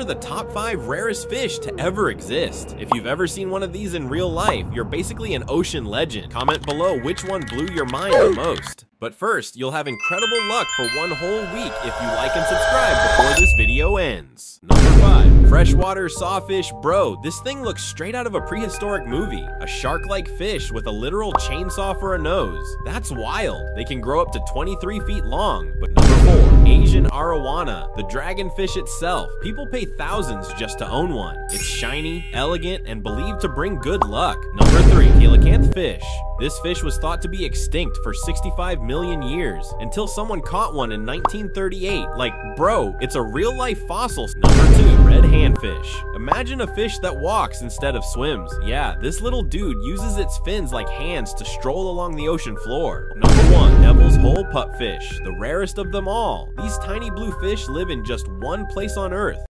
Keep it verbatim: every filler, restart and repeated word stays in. are the top five rarest fish to ever exist. If you've ever seen one of these in real life, you're basically an ocean legend. Comment below which one blew your mind the most. But first, you'll have incredible luck for one whole week if you like and subscribe before this video ends. Number five, freshwater sawfish bro. This thing looks straight out of a prehistoric movie. A shark-like fish with a literal chainsaw for a nose. That's wild. They can grow up to twenty-three feet long. But number four, Asian Arowana, the dragonfish itself. People pay thousands just to own one. It's shiny, elegant, and believed to bring good luck. Number three, coelacanth fish. This fish was thought to be extinct for sixty-five million years until someone caught one in nineteen thirty-eight. Like, bro, it's a real-life fossil. Number two, red handfish. Imagine a fish that walks instead of swims. Yeah, this little dude uses its fins like hands to stroll along the ocean floor. Number one, Devil's Hole Pupfish, the rarest of them all. These tiny blue fish live in just one place on Earth.